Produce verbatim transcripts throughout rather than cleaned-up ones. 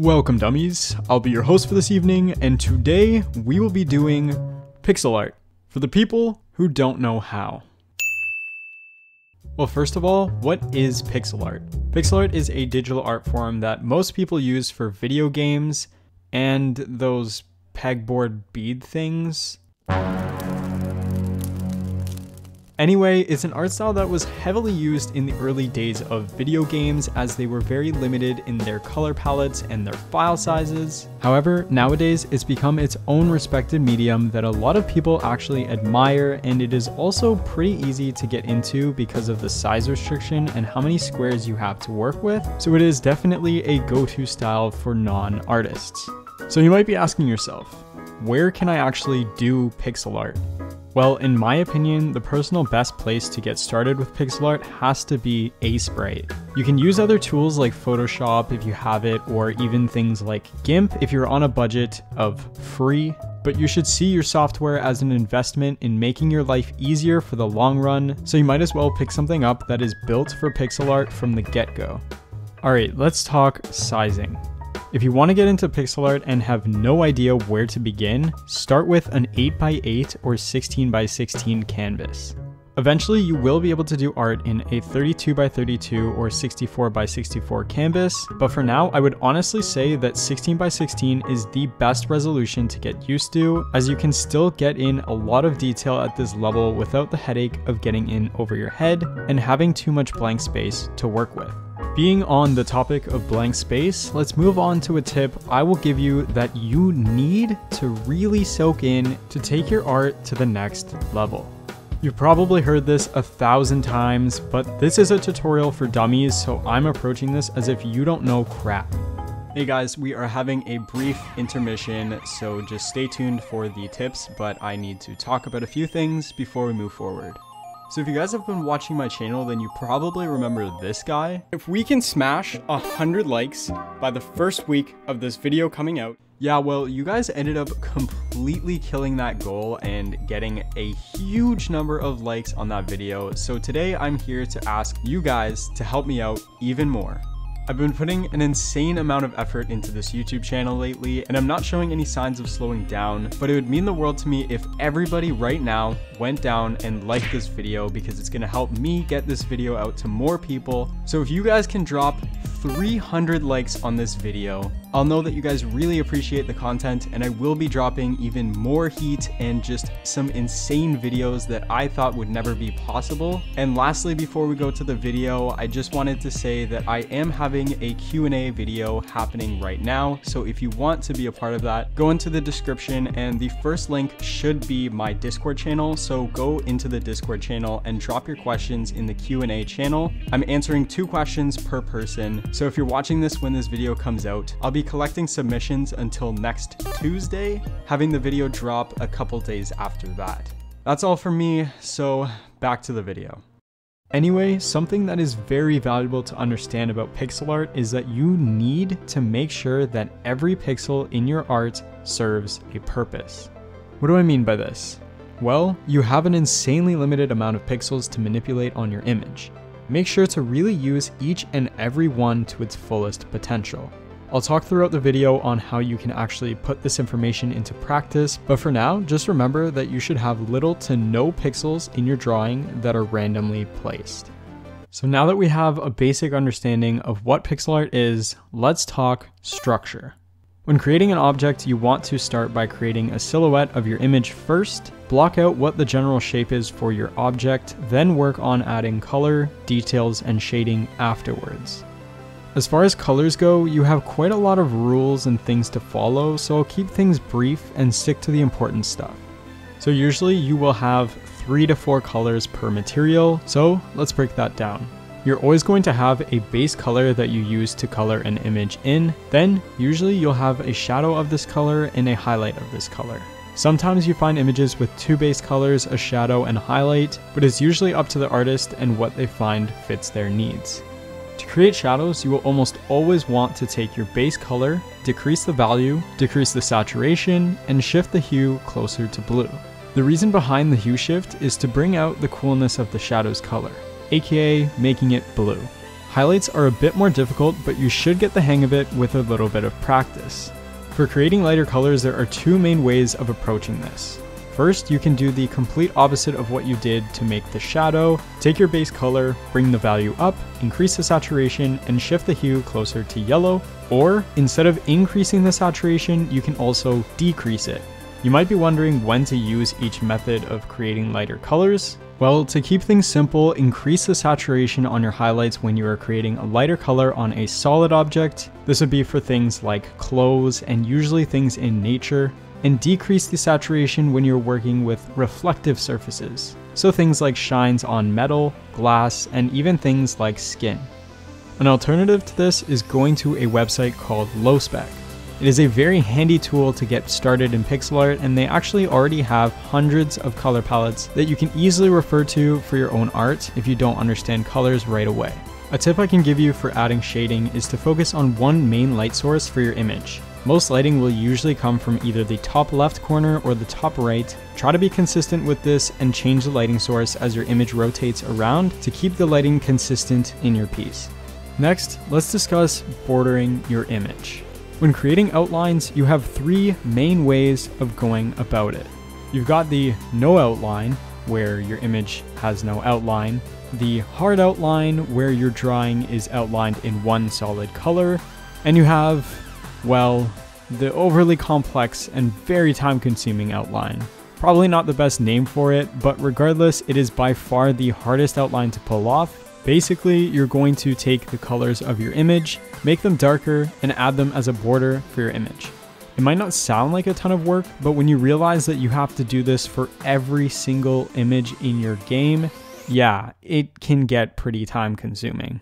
Welcome dummies, I'll be your host for this evening, and today we will be doing pixel art for the people who don't know how. Well, first of all, what is pixel art? Pixel art is a digital art form that most people use for video games and those pegboard bead things. Anyway, it's an art style that was heavily used in the early days of video games as they were very limited in their color palettes and their file sizes. However, nowadays it's become its own respected medium that a lot of people actually admire, and it is also pretty easy to get into because of the size restriction and how many squares you have to work with, so it is definitely a go-to style for non-artists. So you might be asking yourself, where can I actually do pixel art? Well, in my opinion, the personal best place to get started with pixel art has to be Aseprite. You can use other tools like Photoshop if you have it, or even things like GIMP if you're on a budget of free, but you should see your software as an investment in making your life easier for the long run, so you might as well pick something up that is built for pixel art from the get-go. Alright, let's talk sizing. If you want to get into pixel art and have no idea where to begin, start with an eight by eight or sixteen by sixteen canvas. Eventually, you will be able to do art in a thirty-two by thirty-two or sixty-four by sixty-four canvas, but for now, I would honestly say that sixteen by sixteen is the best resolution to get used to, as you can still get in a lot of detail at this level without the headache of getting in over your head and having too much blank space to work with. Being on the topic of blank space, let's move on to a tip I will give you that you need to really soak in to take your art to the next level. You've probably heard this a thousand times, but this is a tutorial for dummies, so I'm approaching this as if you don't know crap. Hey guys, we are having a brief intermission, so just stay tuned for the tips, but I need to talk about a few things before we move forward. So if you guys have been watching my channel, then you probably remember this guy. If we can smash one hundred likes by the first week of this video coming out, yeah, well, you guys ended up completely killing that goal and getting a huge number of likes on that video. So today I'm here to ask you guys to help me out even more. I've been putting an insane amount of effort into this YouTube channel lately, and I'm not showing any signs of slowing down, but it would mean the world to me if everybody right now went down and liked this video, because it's gonna help me get this video out to more people. So if you guys can drop three hundred likes on this video, I'll know that you guys really appreciate the content, and I will be dropping even more heat and just some insane videos that I thought would never be possible. And lastly, before we go to the video, I just wanted to say that I am having a Q and A video happening right now, so if you want to be a part of that, go into the description, and the first link should be my Discord channel, so go into the Discord channel and drop your questions in the Q and A channel. I'm answering two questions per person, so if you're watching this when this video comes out, I'll be collecting submissions until next Tuesday, having the video drop a couple days after that. That's all from me, so back to the video. Anyway, something that is very valuable to understand about pixel art is that you need to make sure that every pixel in your art serves a purpose. What do I mean by this? Well, you have an insanely limited amount of pixels to manipulate on your image. Make sure to really use each and every one to its fullest potential. I'll talk throughout the video on how you can actually put this information into practice, but for now, just remember that you should have little to no pixels in your drawing that are randomly placed. So now that we have a basic understanding of what pixel art is, let's talk structure. When creating an object, you want to start by creating a silhouette of your image first, block out what the general shape is for your object, then work on adding color, details, and shading afterwards. As far as colors go, you have quite a lot of rules and things to follow, so I'll keep things brief and stick to the important stuff. So usually you will have three to four colors per material, so let's break that down. You're always going to have a base color that you use to color an image in, then usually you'll have a shadow of this color and a highlight of this color. Sometimes you find images with two base colors, a shadow and a highlight, but it's usually up to the artist and what they find fits their needs. To create shadows, you will almost always want to take your base color, decrease the value, decrease the saturation, and shift the hue closer to blue. The reason behind the hue shift is to bring out the coolness of the shadow's color, aka making it blue. Highlights are a bit more difficult, but you should get the hang of it with a little bit of practice. For creating lighter colors, there are two main ways of approaching this. First, you can do the complete opposite of what you did to make the shadow. Take your base color, bring the value up, increase the saturation, and shift the hue closer to yellow. Or, instead of increasing the saturation, you can also decrease it. You might be wondering when to use each method of creating lighter colors. Well, to keep things simple, increase the saturation on your highlights when you are creating a lighter color on a solid object. This would be for things like clothes and usually things in nature. And decrease the saturation when you're working with reflective surfaces, so things like shines on metal, glass, and even things like skin. An alternative to this is going to a website called Lospec. It is a very handy tool to get started in pixel art, and they actually already have hundreds of color palettes that you can easily refer to for your own art if you don't understand colors right away. A tip I can give you for adding shading is to focus on one main light source for your image. Most lighting will usually come from either the top left corner or the top right. Try to be consistent with this and change the lighting source as your image rotates around to keep the lighting consistent in your piece. Next, let's discuss bordering your image. When creating outlines, you have three main ways of going about it. You've got the no outline, where your image has no outline, the hard outline, where your drawing is outlined in one solid color, and you have, well, the overly complex and very time-consuming outline. Probably not the best name for it, but regardless, it is by far the hardest outline to pull off. Basically, you're going to take the colors of your image, make them darker, and add them as a border for your image. It might not sound like a ton of work, but when you realize that you have to do this for every single image in your game, yeah, it can get pretty time-consuming.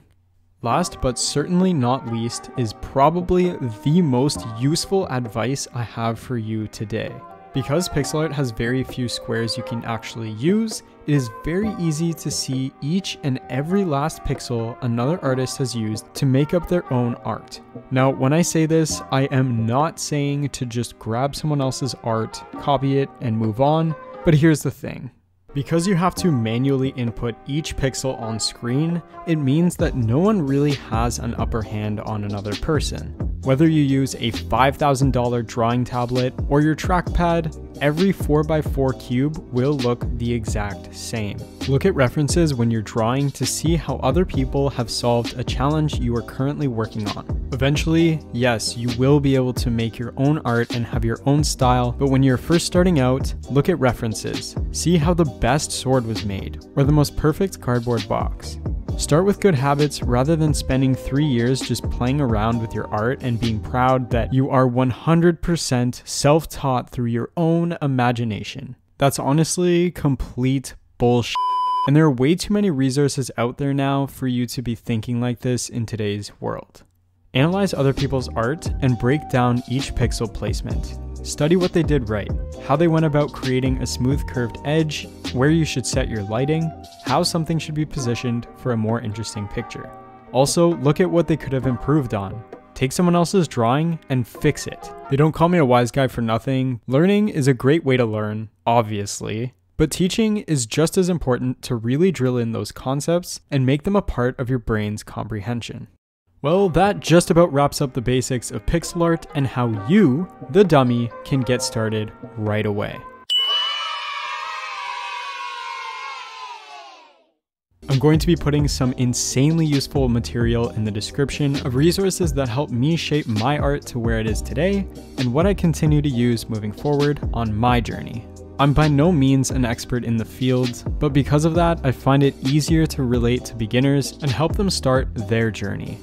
Last but certainly not least is probably the most useful advice I have for you today. Because pixel art has very few squares you can actually use, it is very easy to see each and every last pixel another artist has used to make up their own art. Now, when I say this, I am not saying to just grab someone else's art, copy it, and move on, but here's the thing. Because you have to manually input each pixel on screen, it means that no one really has an upper hand on another person. Whether you use a five thousand dollar drawing tablet or your trackpad, every four by four cube will look the exact same. Look at references when you're drawing to see how other people have solved a challenge you are currently working on. Eventually, yes, you will be able to make your own art and have your own style, but when you're first starting out, look at references. See how the best sword was made, or the most perfect cardboard box. Start with good habits rather than spending three years just playing around with your art and being proud that you are one hundred percent self-taught through your own imagination. That's honestly complete bullshit. And there are way too many resources out there now for you to be thinking like this in today's world. Analyze other people's art and break down each pixel placement. Study what they did right, how they went about creating a smooth curved edge, where you should set your lighting, how something should be positioned for a more interesting picture. Also, look at what they could have improved on. Take someone else's drawing and fix it. They don't call me a wise guy for nothing. Learning is a great way to learn, obviously, but teaching is just as important to really drill in those concepts and make them a part of your brain's comprehension. Well, that just about wraps up the basics of pixel art and how you, the dummy, can get started right away. I'm going to be putting some insanely useful material in the description of resources that help me shape my art to where it is today and what I continue to use moving forward on my journey. I'm by no means an expert in the field, but because of that, I find it easier to relate to beginners and help them start their journey.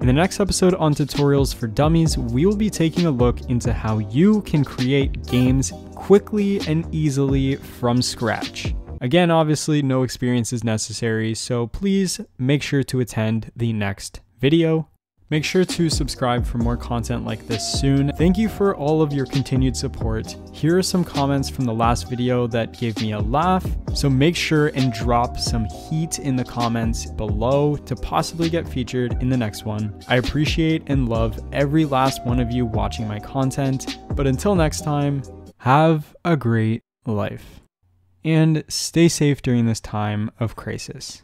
In the next episode on Tutorials for Dummies, we will be taking a look into how you can create games quickly and easily from scratch. Again, obviously no experience is necessary, so please make sure to attend the next video. Make sure to subscribe for more content like this soon. Thank you for all of your continued support. Here are some comments from the last video that gave me a laugh, so make sure and drop some heat in the comments below to possibly get featured in the next one. I appreciate and love every last one of you watching my content, but until next time, have a great life and stay safe during this time of crisis.